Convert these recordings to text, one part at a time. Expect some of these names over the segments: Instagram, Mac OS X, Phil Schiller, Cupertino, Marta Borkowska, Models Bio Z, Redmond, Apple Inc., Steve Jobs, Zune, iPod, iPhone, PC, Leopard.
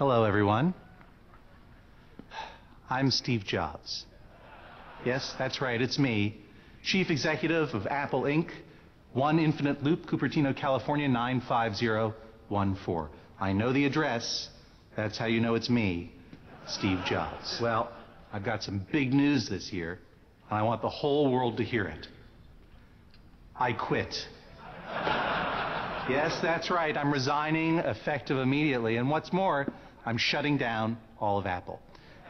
Hello, everyone. I'm Steve Jobs. Yes, that's right, it's me. Chief Executive of Apple Inc., 1 Infinite Loop, Cupertino, California, 95014. I know the address. That's how you know it's me, Steve Jobs. Well, I've got some big news this year, and I want the whole world to hear it. I quit. Yes, that's right. I'm resigning, effective immediately. And what's more, I'm shutting down all of Apple.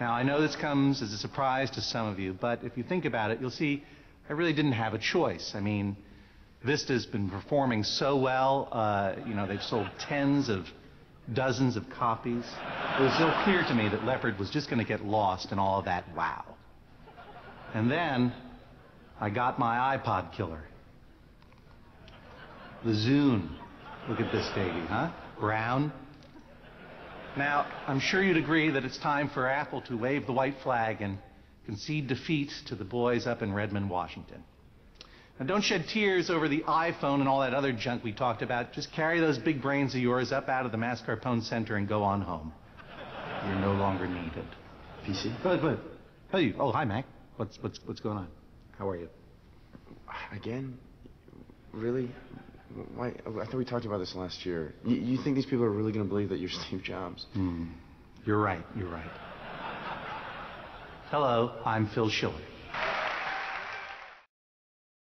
Now, I know this comes as a surprise to some of you, but if you think about it, you'll see I really didn't have a choice. I mean, Vista's been performing so well. They've sold dozens of copies. It was so clear to me that Leopard was just going to get lost in all of that wow. And then I got my iPod killer. The Zune. Look at this baby, huh? Brown. Now, I'm sure you'd agree that it's time for Apple to wave the white flag and concede defeat to the boys up in Redmond, Washington. Now, don't shed tears over the iPhone and all that other junk we talked about. Just carry those big brains of yours up out of the mascarpone center and go on home. You're no longer needed. PC? Good. Hey, oh, hi, Mac. What's going on? How are you? Again? Really? Why? I thought we talked about this last year. You think these people are really going to believe that you're Steve Jobs? You're right. Hello, I'm Phil Schiller.